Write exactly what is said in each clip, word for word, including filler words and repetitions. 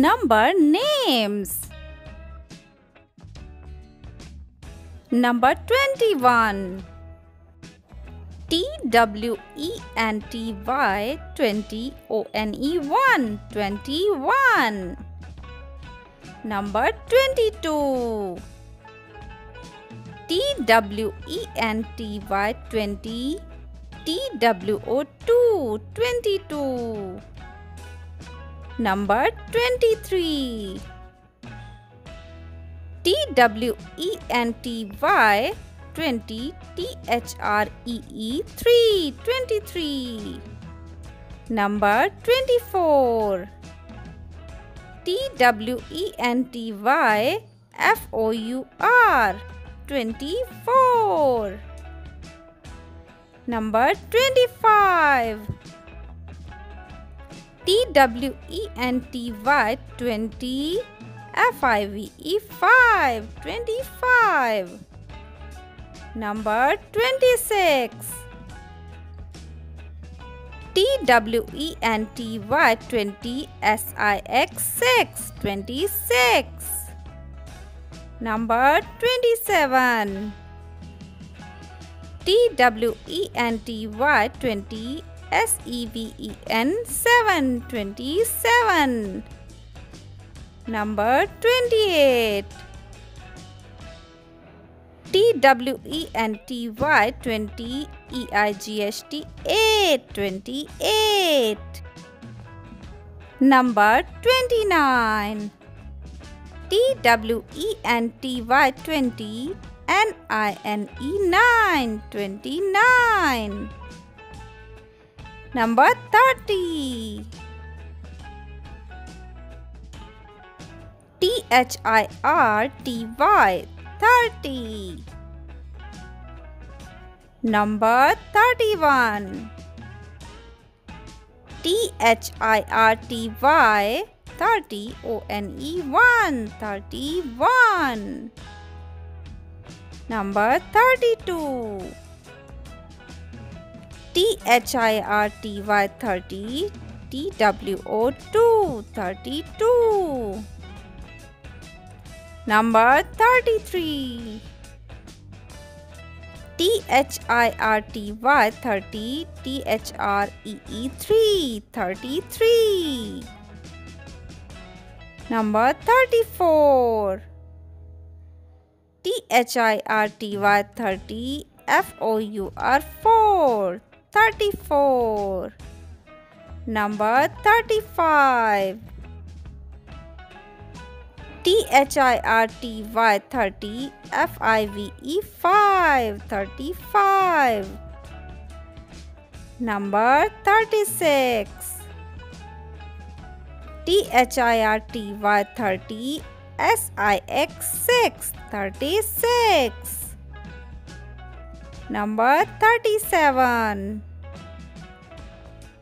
Number names. Number twenty-one. T W E N T Y, twenty O N E one, twenty-one. Number twenty-two. T W E N T Y, twenty, T W O two, twenty-two. Number twenty-three. T W E N T Y, twenty, T H R E E, three, twenty-three. Number twenty-four. T W E N T Y, F O U R, twenty-four. Number twenty-five. T W E N T Y, twenty, F I V E, five, twenty-five. Number twenty-six. T W E N T Y, twenty, S I X, six, twenty-six. Number twenty-seven. T W E N T Y, twenty, S E V E N, seven, twenty-seven. Number twenty-eight. T W E N T Y, twenty, E I G H T, eight, twenty-eight. Number twenty-nine. T W E N T Y, twenty, N I N E, nine, twenty-nine. Number thirty. T H I R T Y, thirty. Number thirty-one. T H I R T Y, thirty, O N E one, thirty-one. Number thirty-two. T H I R T Y, thirty, T W O two, thirty-two. Number thirty-three. T H I R T Y, thirty, T H R E E, three, thirty-three. Number thirty-four. T H I R T Y, thirty, F O U R, four, thirty-four. Number thirty-five. T H I R T Y, thirty, F I V E, five, thirty-five. Number thirty-six. T H I R T Y, thirty, S I X, six, thirty-six. Number thirty-seven.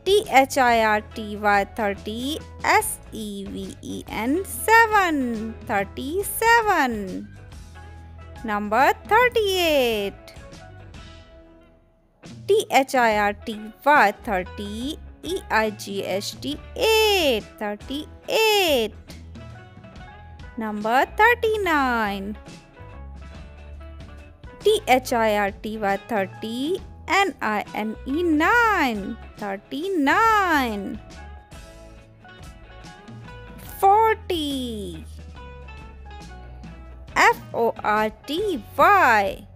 T H I R T Y, thirty, S E V E N, seven, thirty-seven. Number thirty-eight. T H I R T Y, thirty, E I G H T, eight, thirty-eight. Number thirty-nine. T H I R T Y, thirty, N I N E, nine, thirty-nine. forty. F O R T Y,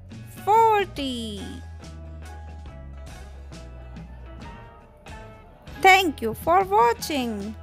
forty. Thank you for watching.